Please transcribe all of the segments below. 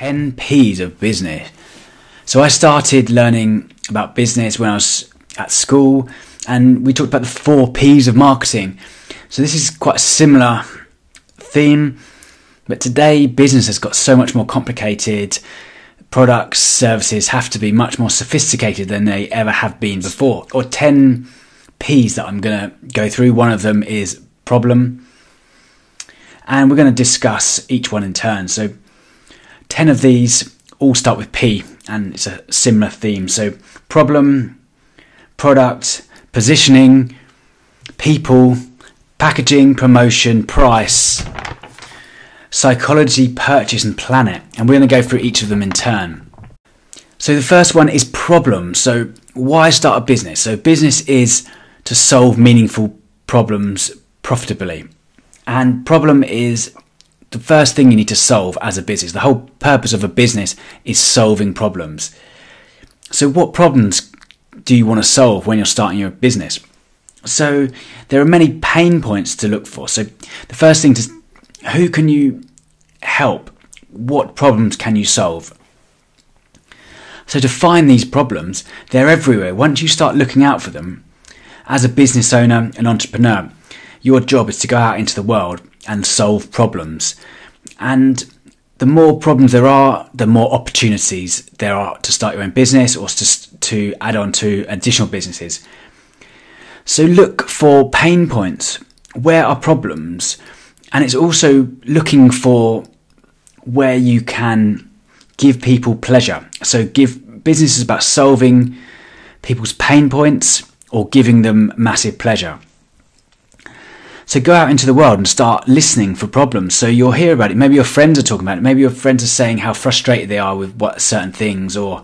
10 P's of business. So I started learning about business when I was at school, and we talked about the 4 P's of marketing. So this is quite a similar theme, but today business has got so much more complicated. Products, services have to be much more sophisticated than they ever have been before. Or 10 P's that I'm going to go through. One of them is problem. And we're going to discuss each one in turn. So 10 of these all start with P, and it's a similar theme. So problem, product, positioning, people, packaging, promotion, price, psychology, purchase, and planet. And we're going to go through each of them in turn. So the first one is problem. So why start a business? So business is to solve meaningful problems profitably. And problem is the first thing you need to solve as a business. The whole purpose of a business is solving problems. So what problems do you want to solve when you're starting your business? So there are many pain points to look for. So the first thing is, who can you help? What problems can you solve? So to find these problems, they're everywhere. Once you start looking out for them, as a business owner and entrepreneur, your job is to go out into the world and solve problems. And the more problems there are, the more opportunities there are to start your own business or to add on to additional businesses. So look for pain points. Where are problems? And it's also looking for where you can give people pleasure. So give businesses about solving people's pain points or giving them massive pleasure. So go out into the world and start listening for problems. So you'll hear about it. Maybe your friends are talking about it. Maybe your friends are saying how frustrated they are with what certain things, or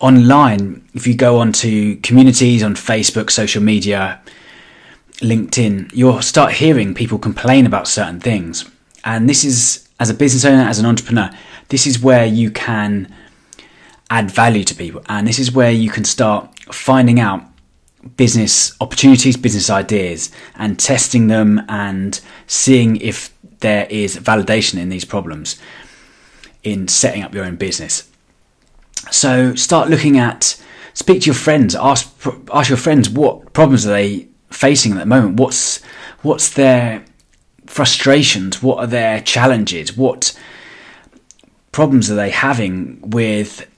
online. If you go onto communities on Facebook, social media, LinkedIn, you'll start hearing people complain about certain things. And this is, as a business owner, as an entrepreneur, this is where you can add value to people. And this is where you can start finding out business opportunities, business ideas, and testing them and seeing if there is validation in these problems in setting up your own business. So start looking at, speak to your friends, ask your friends what problems are they facing at the moment, what's their frustrations, what are their challenges, what problems are they having with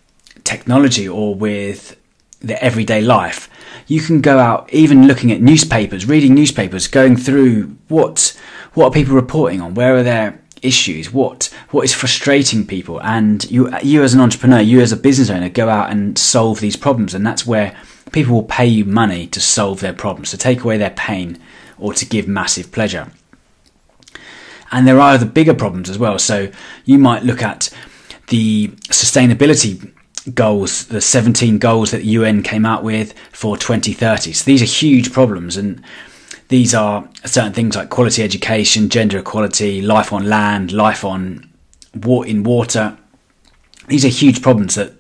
technology or with the everyday life. You can go out even looking at newspapers, reading newspapers, going through what are people reporting on, where are their issues, what is frustrating people, and you as an entrepreneur, you as a business owner, go out and solve these problems. And that's where people will pay you money to solve their problems, to take away their pain or to give massive pleasure. And there are the bigger problems as well. So you might look at the sustainability goals, the 17 goals that the UN came out with for 2030. So these are huge problems, and these are certain things like quality education, gender equality, life on land, life on in water. These are huge problems that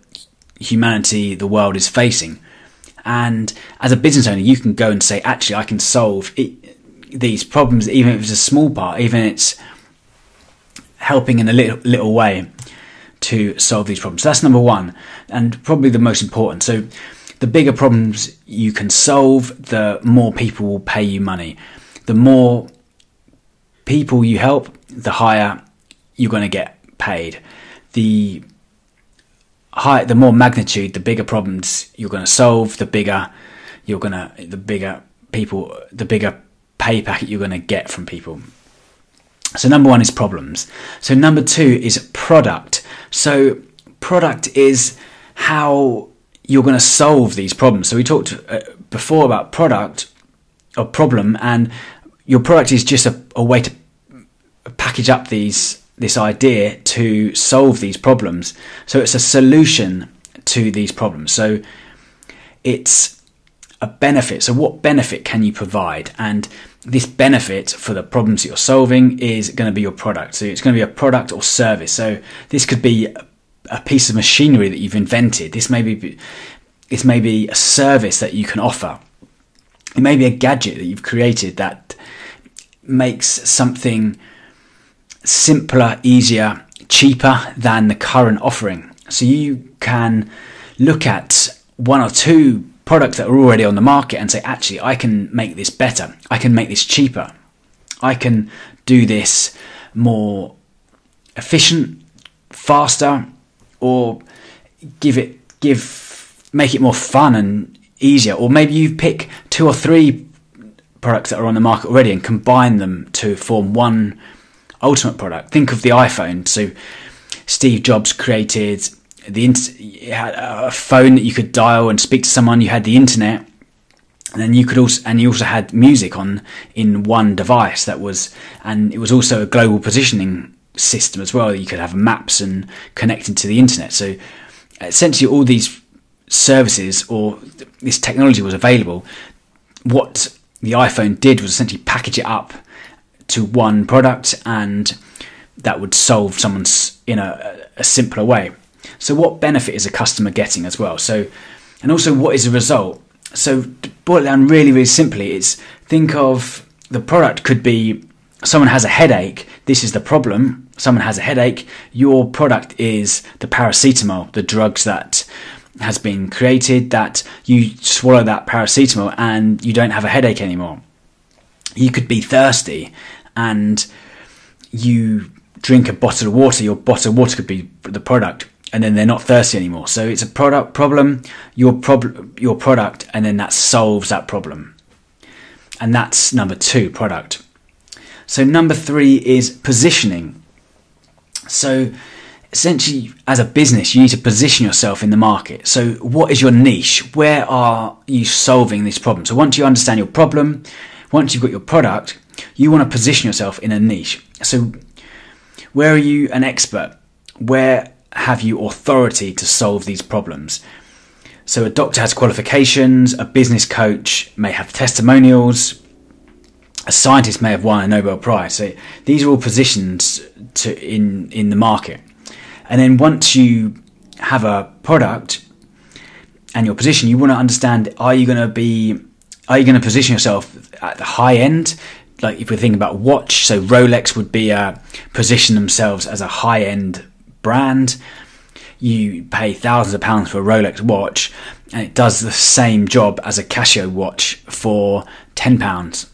humanity, the world, is facing. And as a business owner, you can go and say, actually, I can solve these problems, even if it's a small part, even if it's helping in a little way to solve these problems. So that's number one, and probably the most important. So the bigger problems you can solve, the more people will pay you money. The more people you help, the higher you're going to get paid. The more magnitude, the bigger problems you're going to solve, the bigger pay packet you're going to get from people. So number one is problems. So number two is product. So product is how you're going to solve these problems. So we talked before about product or problem, and your product is just a way to package up this idea to solve these problems. So it's a solution to these problems. So it's a benefit. So what benefit can you provide? And this benefit for the problems that you're solving is going to be your product. So it's going to be a product or service. So this could be a piece of machinery that you've invented. This may be a service that you can offer. It may be a gadget that you've created that makes something simpler, easier, cheaper than the current offering. So you can look at one or two products that are already on the market and say, actually, I can make this better. I can make this cheaper. I can do this more efficient, faster, or make it more fun and easier. Or maybe you pick two or three products that are on the market already and combine them to form one ultimate product. Think of the iPhone. So Steve Jobs created a phone that you could dial and speak to someone. You had the internet, and then you could also, and you also had music in one device. That was, and it was also a global positioning system as well. You could have maps and connecting to the internet. So essentially, all these services or this technology was available. What the iPhone did was essentially package it up to one product, and that would solve someone's in a simpler way. So what benefit is a customer getting as well? So, and also what is the result? So to boil it down really, really simply, it's think of the product could be someone has a headache. This is the problem. Someone has a headache. Your product is the paracetamol, the drugs that has been created that you swallow that paracetamol and you don't have a headache anymore. You could be thirsty and you drink a bottle of water. Your bottle of water could be the product, and then they're not thirsty anymore. So it's a product problem, your product, and then that solves that problem. And that's number two, product. So number three is positioning. So essentially, as a business, you need to position yourself in the market. So what is your niche? Where are you solving this problem? So once you understand your problem, once you've got your product, you want to position yourself in a niche. So where are you an expert? Where have you authority to solve these problems? So a doctor has qualifications, a business coach may have testimonials, a scientist may have won a Nobel Prize. So these are all positions in the market. And then once you have a product and your position, you want to understand, are you going to position yourself at the high end? Like if we're thinking about watch, so Rolex would be position themselves as a high end brand. You pay thousands of pounds for a Rolex watch, and it does the same job as a Casio watch for £10.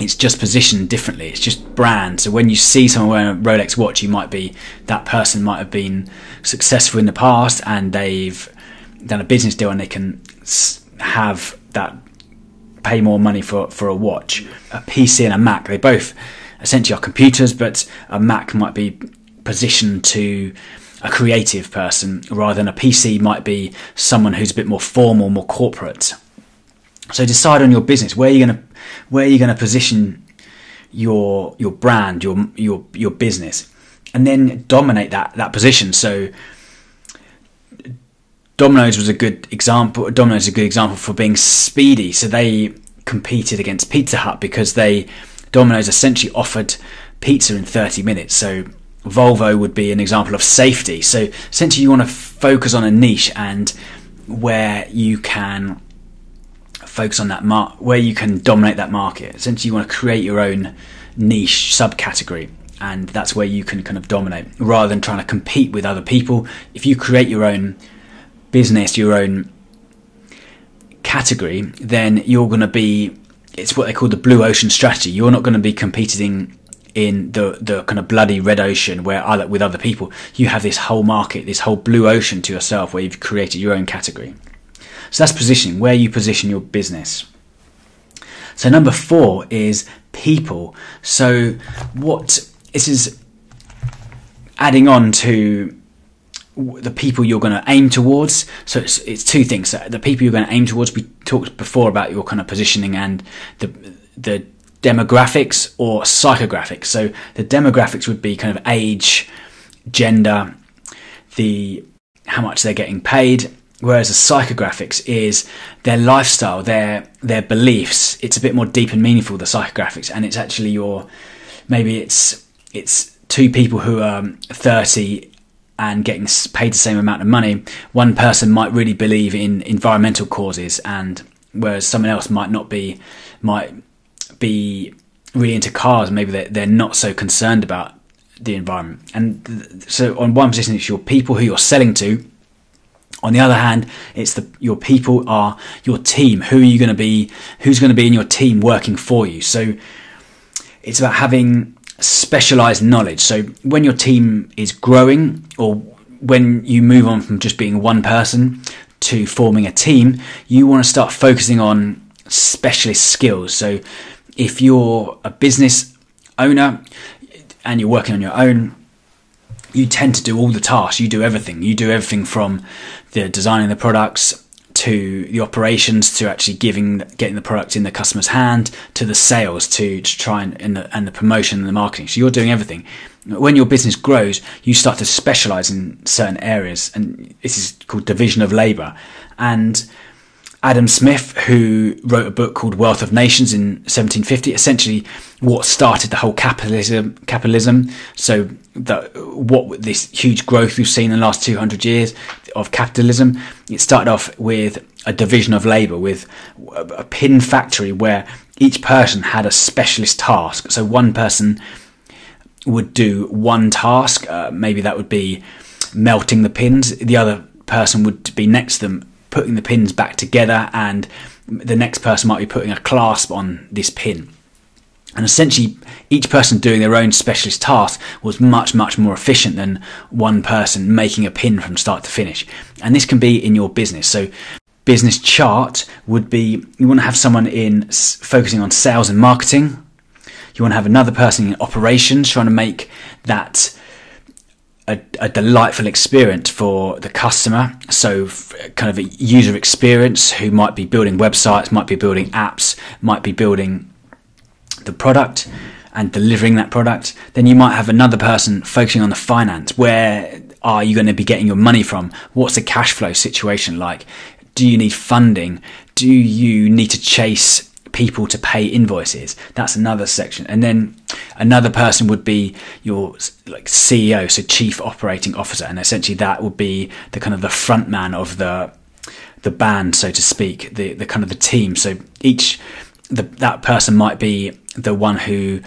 It's just positioned differently. It's just brand. So when you see someone wearing a Rolex watch, you might be, that person might have been successful in the past and they've done a business deal and they can have that, pay more money for a watch. A PC and a Mac, they both essentially are computers, but a Mac might be positioned to a creative person rather than a PC might be someone who's a bit more formal, more corporate. So decide on your business. Where are you going to position your brand, your business, and then dominate that position. So Domino's was a good example. Domino's is a good example for being speedy. So they competed against Pizza Hut because Domino's essentially offered pizza in 30 minutes. So Volvo would be an example of safety. So essentially you want to focus on a niche and where you can focus on that where you can dominate that market. Essentially you want to create your own niche subcategory, and that's where you can kind of dominate rather than trying to compete with other people. If you create your own business, your own category, then you're going to be, it's what they call the blue ocean strategy. You're not going to be competing in the kind of bloody red ocean with other people. You have this whole market, this whole blue ocean to yourself where you've created your own category. So that's positioning, where you position your business. So number four is people. So what this is adding on to the people you're going to aim towards. So it's two things. So the people you're going to aim towards, we talked before about your kind of positioning and the demographics or psychographics. So the demographics would be kind of age, gender, how much they're getting paid, whereas the psychographics is their lifestyle, their beliefs. It's a bit more deep and meaningful, the psychographics, and it's actually maybe it's two people who are 30 and getting paid the same amount of money. One person might really believe in environmental causes, and whereas someone else might be really into cars. Maybe they're not so concerned about the environment. And so on one position, it's your people who you're selling to. On the other hand, it's your people are your team. Who are you going to be? Who's going to be in your team working for you? So it's about having specialized knowledge. So when your team is growing, or when you move on from just being one person to forming a team, you want to start focusing on specialist skills. So if you're a business owner and you're working on your own, you tend to do all the tasks. You do everything. You do everything from the designing the products to the operations, to actually getting the product in the customer's hand, to the sales, to try and the promotion and the marketing. So you're doing everything. When your business grows, you start to specialize in certain areas, and this is called division of labor. And Adam Smith, who wrote a book called Wealth of Nations in 1750, essentially what started the whole capitalism. So what this huge growth we've seen in the last 200 years of capitalism, it started off with a division of labor, with a pin factory where each person had a specialist task. So one person would do one task, maybe that would be melting the pins. The other person would be next to them, putting the pins back together, and the next person might be putting a clasp on this pin. And essentially each person doing their own specialist task was much more efficient than one person making a pin from start to finish. And this can be in your business. So business chart would be, you want to have someone in focusing on sales and marketing. You want to have another person in operations, trying to make that a delightful experience for the customer. So kind of a user experience, who might be building websites, might be building apps, might be building the product and delivering that product. Then you might have another person focusing on the finance. Where are you going to be getting your money from? What's the cash flow situation like? Do you need funding? Do you need to chase people to pay invoices? That's another section. And then another person would be your CEO, so chief operating officer, and essentially that would be the kind of the front man of the band, so to speak, the kind of the team. So that person might be the one who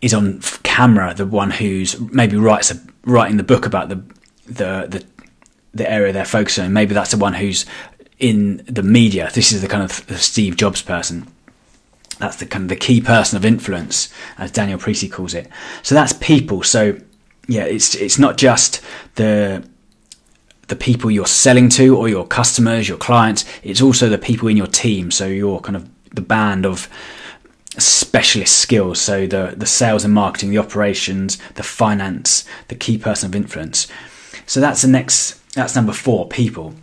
is on camera, the one who's maybe writing the book about the area they're focusing on. Maybe that's the one who's in the media. This is the kind of the Steve Jobs person. That's the kind of the key person of influence, as Daniel Priestley calls it. So that's people. So yeah, it's not just the people you're selling to, or your customers, your clients. It's also the people in your team. So your kind of the band of specialist skills. So the sales and marketing, the operations, the finance, the key person of influence. So that's that's number four, people.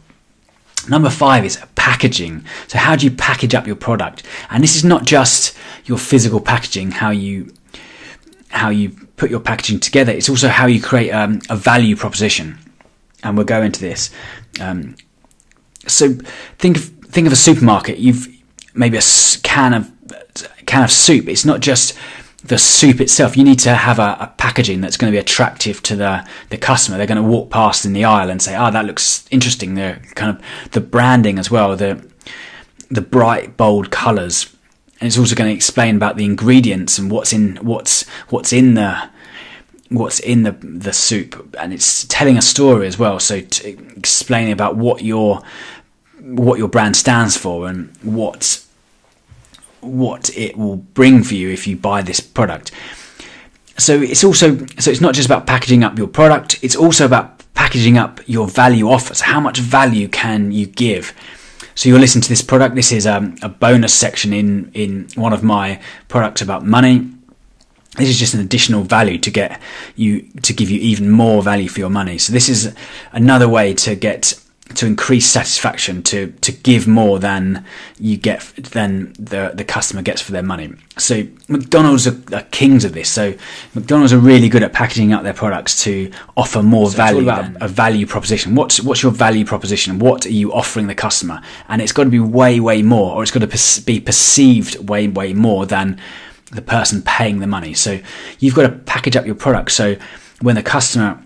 Number five is packaging. So how do you package up your product? And this is not just your physical packaging, how you put your packaging together. It's also how you create a value proposition. And we'll go into this. So think of a supermarket. You've maybe a can of soup. It's not just the soup itself. You need to have a packaging that's going to be attractive to the customer. They're going to walk past in the aisle and say, "Oh, that looks interesting." The kind of the branding as well, the bright bold colours, and it's also going to explain about the ingredients and what's in the soup, and it's telling a story as well. So explaining about what your brand stands for and what it will bring for you if you buy this product. So it's not just about packaging up your product, it's also about packaging up your value offer. So how much value can you give? So you'll listen to this product. This is a bonus section in one of my products about money. This is just an additional value to give you even more value for your money. So this is another way to increase satisfaction, to give more than you get, than the customer gets for their money. So McDonald's are kings of this. So McDonald's are really good at packaging up their products to offer more value. It's all about a value proposition. What's your value proposition? What are you offering the customer? And it's got to be way more, or it's got to be perceived way more than the person paying the money. So you've got to package up your product so when the customer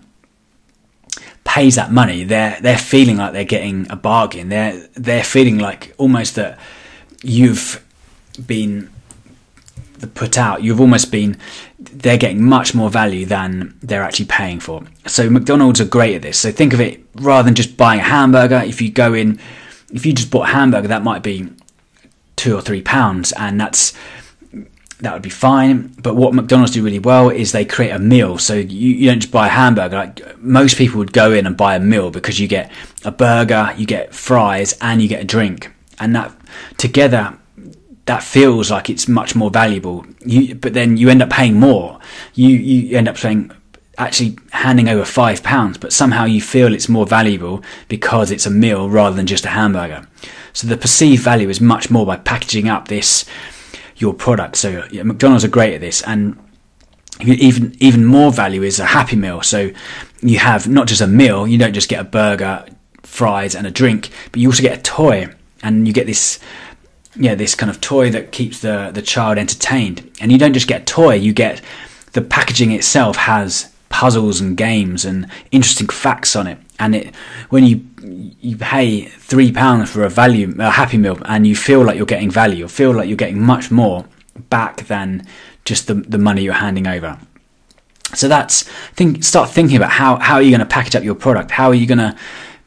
pays that money, they're feeling like they're getting a bargain. They're feeling like almost that you've been put out, you've almost been, they're getting much more value than they're actually paying for. So McDonald's are great at this. So think of it, rather than just buying a hamburger, if you go in, if you just bought a hamburger, that might be £2 or £3, and that would be fine. But what McDonald's do really well is they create a meal. So you don't just buy a hamburger. Like, most people would go in and buy a meal, because you get a burger, you get fries, and you get a drink, and that together, that feels like it's much more valuable. But then you end up paying more. You end up saying, actually handing over £5, but somehow you feel it's more valuable because it's a meal rather than just a hamburger. So the perceived value is much more by packaging up your product. So yeah, McDonald's are great at this. And even more value is a Happy Meal. So you have not just a meal, you don't just get a burger, fries and a drink, but you also get a toy, and you get this, yeah, this kind of toy that keeps the child entertained. And you don't just get a toy, you get, the packaging itself has puzzles and games and interesting facts on it. And it, when you pay £3 for a Happy Meal, and you feel like you're getting value, you feel like you're getting much more back than just the money you're handing over. So start thinking about how are you going to package up your product, how are you going to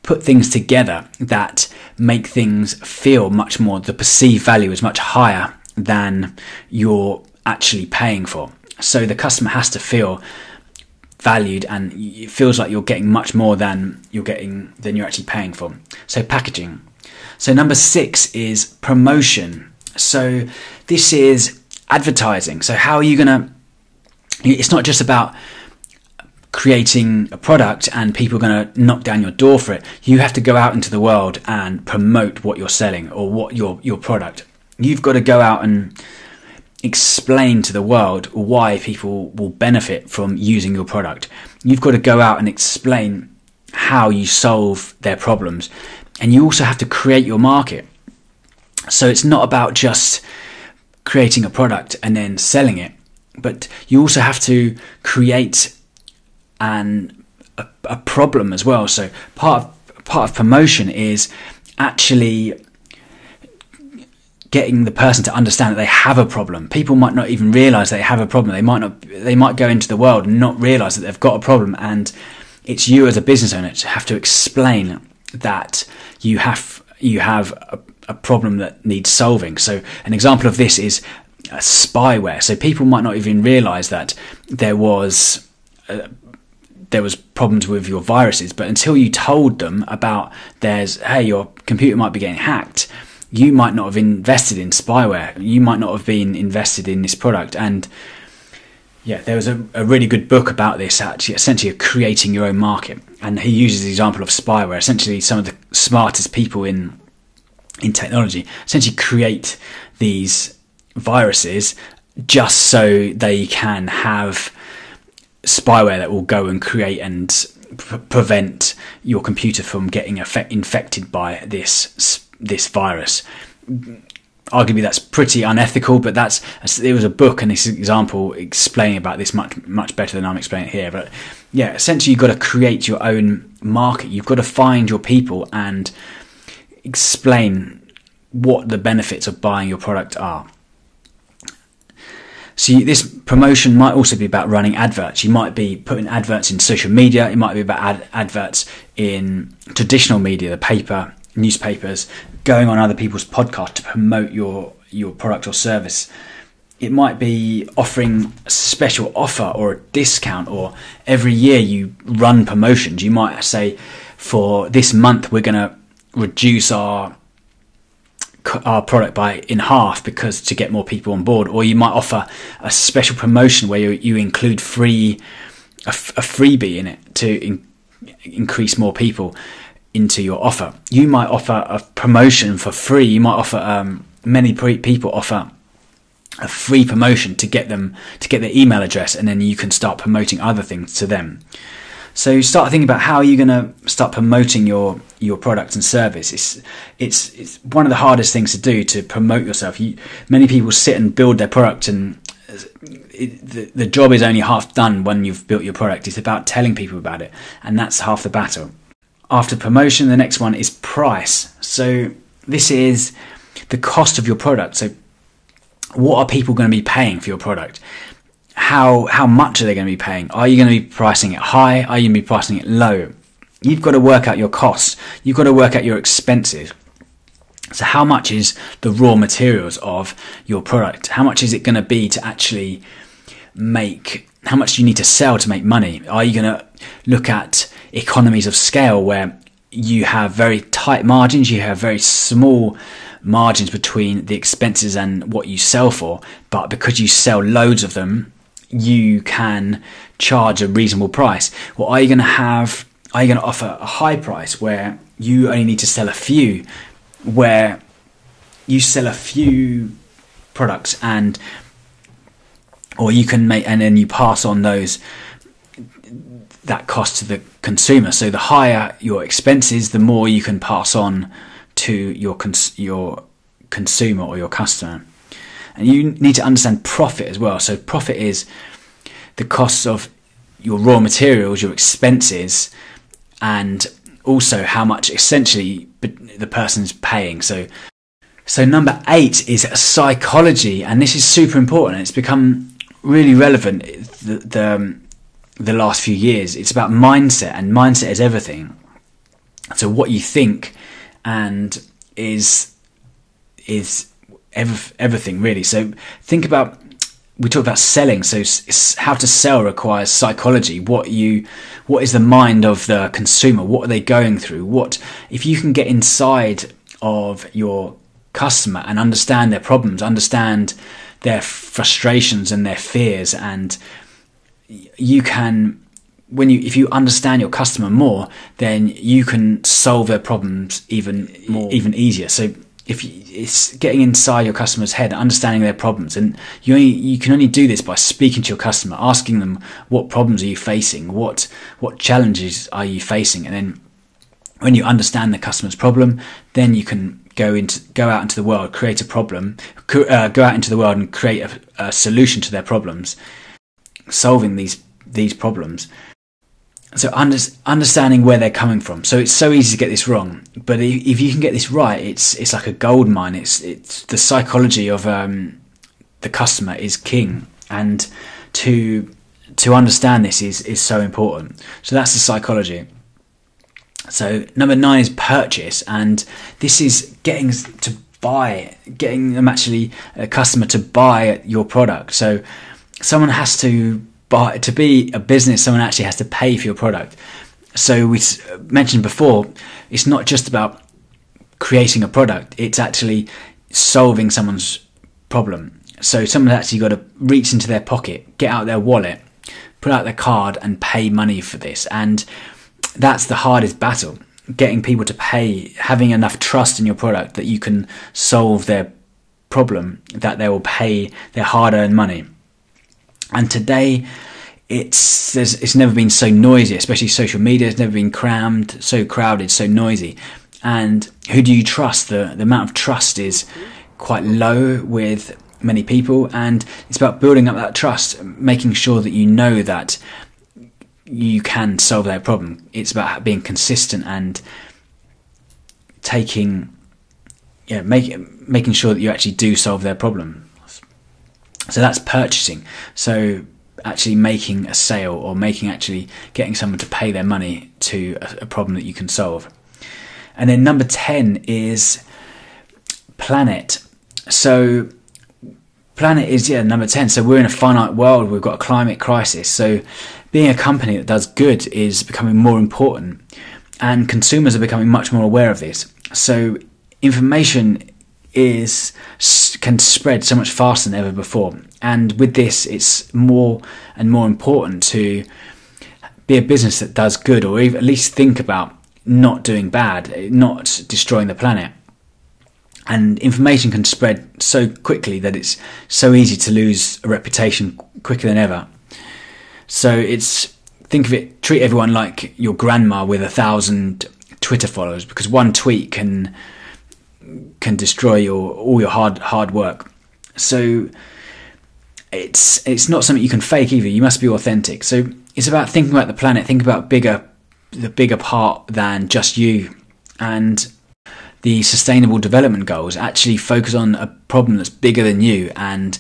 put things together that make things feel much more, the perceived value is much higher than you're actually paying for. So the customer has to feel valued, and it feels like you're getting much more than you're actually paying for. So packaging. So number 6 is promotion. So this is advertising. So how are you gonna, it's not just about creating a product and people are gonna knock down your door for it. You have to go out into the world and promote what you're selling, or what your product. You've got to go out and explain to the world why people will benefit from using your product. You've got to go out and explain how you solve their problems, and you also have to create your market. So it's not about just creating a product and then selling it, but you also have to create a problem as well. So part of promotion is actually getting the person to understand that they have a problem. People might not even realize they have a problem. They might go into the world and not realize that they've got a problem. And it's you as a business owner to have to explain that you have a problem that needs solving. So an example of this is spyware. So people might not even realize that there was problems with your viruses, but until you told them about hey, your computer might be getting hacked, you might not have invested in spyware. You might not have been invested in this product. And yeah, there was a really good book about this, actually, essentially creating your own market. And he uses the example of spyware. Essentially, some of the smartest people in technology essentially create these viruses just so they can have spyware that will go and create and prevent your computer from getting infected by this virus. Arguably, that's pretty unethical, but there was a book and this example explaining about this much better than I'm explaining it here. But yeah, essentially, you've got to create your own market. You've got to find your people and explain what the benefits of buying your product are. So this promotion might also be about running adverts. You might be putting adverts in social media. It might be about adverts in traditional media, the paper, newspapers, going on other people's podcasts to promote your product or service. It might be offering a special offer or a discount, or every year you run promotions. You might say, for this month we're going to reduce our product in half because to get more people on board. Or you might offer a special promotion where you include a freebie in it to increase more people into your offer. You might offer a promotion for free. You might offer many people offer a free promotion to get their email address, and then you can start promoting other things to them. So you start thinking about how are you going to start promoting your product and service. It's one of the hardest things to do, to promote yourself. Many people sit and build their product, and the job is only half done when you've built your product. It's about telling people about it, and that's half the battle. After promotion, the next one is price. So this is the cost of your product. So what are people going to be paying for your product? How much are they going to be paying? Are you going to be pricing it high? Are you going to be pricing it low? You've got to work out your costs. You've got to work out your expenses. So how much is the raw materials of your product? How much is it going to be to actually make, how much do you need to sell to make money? Are you going to look at economies of scale where you have very tight margins, you have very small margins between the expenses and what you sell for, but because you sell loads of them, you can charge a reasonable price? Or are you going to have, are you going to offer a high price where you only need to sell a few, where you sell a few products and, or you can make, and then you pass on those, that cost to the consumer? So the higher your expenses, the more you can pass on to your consumer or your customer. And you need to understand profit as well. So profit is the costs of your raw materials, your expenses, and also how much essentially the person's paying. So number 8 is psychology, and this is super important. It's become really relevant the last few years. It's about mindset, and mindset is everything. So what you think and is everything really. So think about, we talk about selling. So how to sell requires psychology. What is the mind of the consumer? What are they going through? What if you can get inside of your customer and understand their problems, understand their frustrations and their fears, and you can, if you understand your customer more, then you can solve their problems even easier. So it's getting inside your customer's head, understanding their problems, and you can only do this by speaking to your customer, asking them what problems are you facing, what challenges are you facing, and then when you understand the customer's problem, then you can go out into the world and create a solution to their problems, solving these problems. So understanding where they're coming from. So it's so easy to get this wrong, but if you can get this right, it's like a gold mine. It's the psychology of the customer is king, and to understand this is so important. So that's the psychology. So number 9 is purchase, and this is getting a customer to buy your product. So someone has to buy, to be a business, someone actually has to pay for your product. So we mentioned before, it's not just about creating a product, it's actually solving someone's problem. So someone's actually got to reach into their pocket, get out their wallet, put out their card and pay money for this. And that's the hardest battle, getting people to pay, having enough trust in your product that you can solve their problem, that they will pay their hard-earned money. And today it's never been so noisy, especially social media. It's never been crammed, so crowded, so noisy. And who do you trust? The amount of trust is quite low with many people, and it's about building up that trust, making sure that you know that you can solve their problem. It's about being consistent and making sure that you actually do solve their problem. So that's purchasing. So actually making a sale, or getting someone to pay their money to a problem that you can solve. And then number 10 is planet. So planet is number 10. So we're in a finite world. We've got a climate crisis. So being a company that does good is becoming more important, and consumers are becoming much more aware of this. So information can spread so much faster than ever before, and with this, it's more and more important to be a business that does good, or at least think about not doing bad, not destroying the planet. And information can spread so quickly that it's so easy to lose a reputation quicker than ever. So think of it, treat everyone like your grandma with 1,000 Twitter followers, because one tweet can destroy all your hard work. So it's not something you can fake either. You must be authentic. So it's about thinking about the planet, think about the bigger part than just you. And the Sustainable Development Goals, actually focus on a problem that's bigger than you, and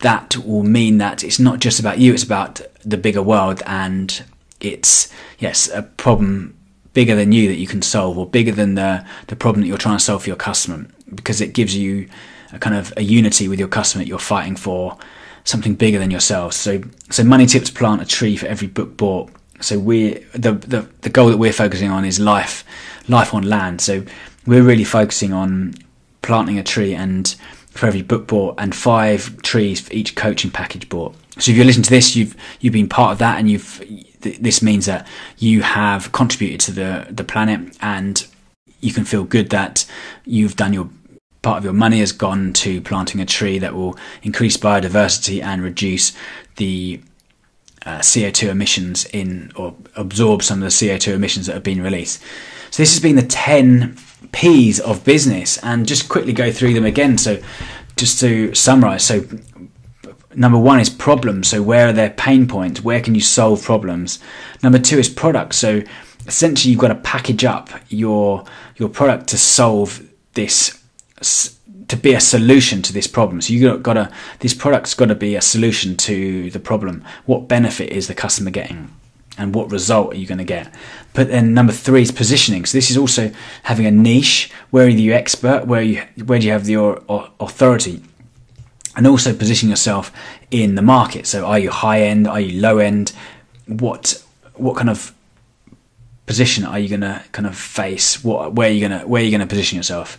that will mean that it's not just about you, it's about the bigger world, and it's, yes, a problem bigger than you that you can solve, or bigger than the problem that you're trying to solve for your customer, because it gives you a kind of a unity with your customer that you're fighting for something bigger than yourselves. So money tips plant a tree for every book bought. So the goal that we're focusing on is life on land. So we're really focusing on planting a tree, and for every book bought, and 5 trees for each coaching package bought. So if you're listening to this, you've been part of that, and this means that you have contributed to the planet, and you can feel good that you've done your part of your money has gone to planting a tree that will increase biodiversity and reduce the CO2 emissions or absorb some of the CO2 emissions that have been released. So this has been the 10 P's of business, and just quickly go through them again. So just to summarize, so number 1 is problems. So where are their pain points? Where can you solve problems? Number 2 is products. So essentially you've got to package up your product to solve this, to be a solution to this problem. So you've got to, this product's got to be a solution to the problem. What benefit is the customer getting, and what result are you going to get? But then number 3 is positioning. So this is also having a niche. Where are you expert? Where do you have your authority? And also position yourself in the market. So are you high end? Are you low end? What kind of position are you going to kind of face? Where are you going to position yourself?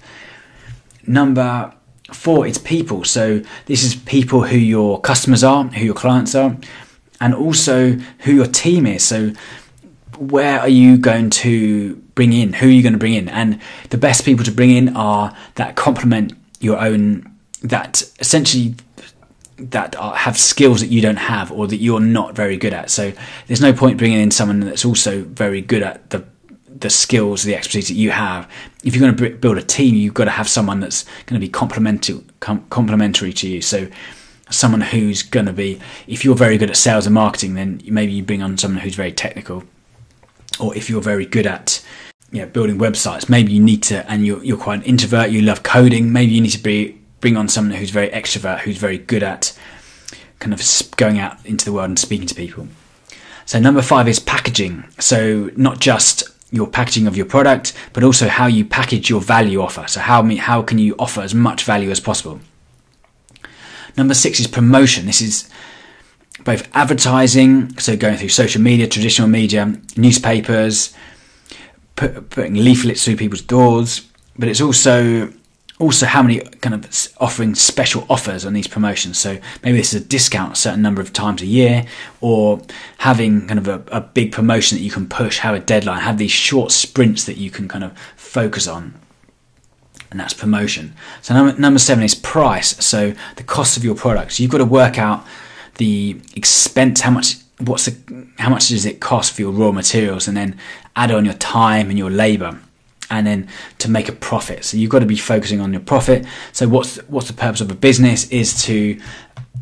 Number 4 is people. So this is people who your customers are, who your clients are, and also who your team is. So where are you going to bring in? Who are you going to bring in? And the best people to bring in are that complement your own, that essentially have skills that you don't have, or that you're not very good at. So there's no point bringing in someone that's also very good at the skills, the expertise that you have. If you're going to build a team, you've got to have someone that's going to be complementary to you. So someone who's going to be, if you're very good at sales and marketing, then maybe you bring on someone who's very technical. Or if you're very good at building websites, maybe you need to, and you're quite an introvert, you love coding, maybe you need to bring on someone who's very extrovert, who's very good at kind of going out into the world and speaking to people. So number 5 is packaging. So not just your packaging of your product, but also how you package your value offer. So how can you offer as much value as possible? Number 6 is promotion. This is both advertising, so going through social media, traditional media, newspapers, putting leaflets through people's doors, but it's also how many kind of offering special offers on these promotions. So maybe this is a discount a certain number of times a year, or having kind of a big promotion that you can push, have a deadline, have these short sprints that you can kind of focus on, and that's promotion. So number 7 is price. So the cost of your products. You've got to work out the expense, how much does it cost for your raw materials, and then add on your time and your labor, and then to make a profit. So you've got to be focusing on your profit. So what's the purpose of a business is to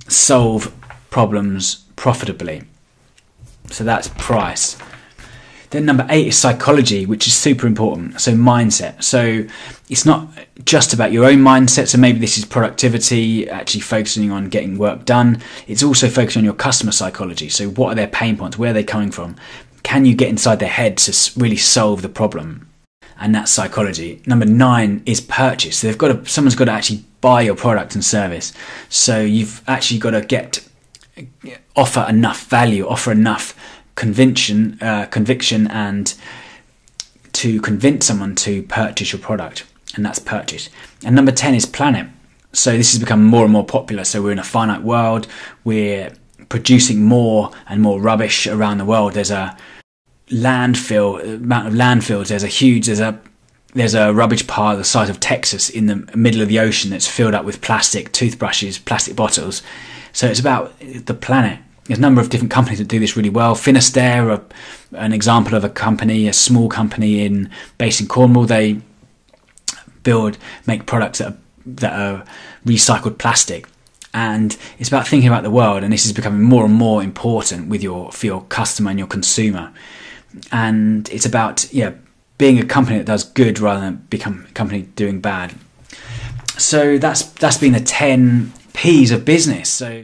solve problems profitably. So that's price. Then number 8 is psychology, which is super important. So mindset. So it's not just about your own mindset. So maybe this is productivity, actually focusing on getting work done. It's also focusing on your customer psychology. So what are their pain points? Where are they coming from? Can you get inside their head to really solve the problem? And that's psychology. Number 9 is purchase. So someone's got to actually buy your product and service. So you've actually got to offer enough value, offer enough conviction, and to convince someone to purchase your product, and that's purchase. And number 10 is planet. So this has become more and more popular. So we're in a finite world. We're producing more and more rubbish around the world. There's a amount of landfills. There's a rubbish pile the size of Texas in the middle of the ocean that's filled up with plastic, toothbrushes, plastic bottles. So it's about the planet. There's a number of different companies that do this really well. Finisterre are an example of a small company based in Cornwall. They make products that are recycled plastic. And it's about thinking about the world, and this is becoming more and more important for your customer and your consumer. And it's about being a company that does good rather than become a company doing bad. So that's been the 10 P's of business. So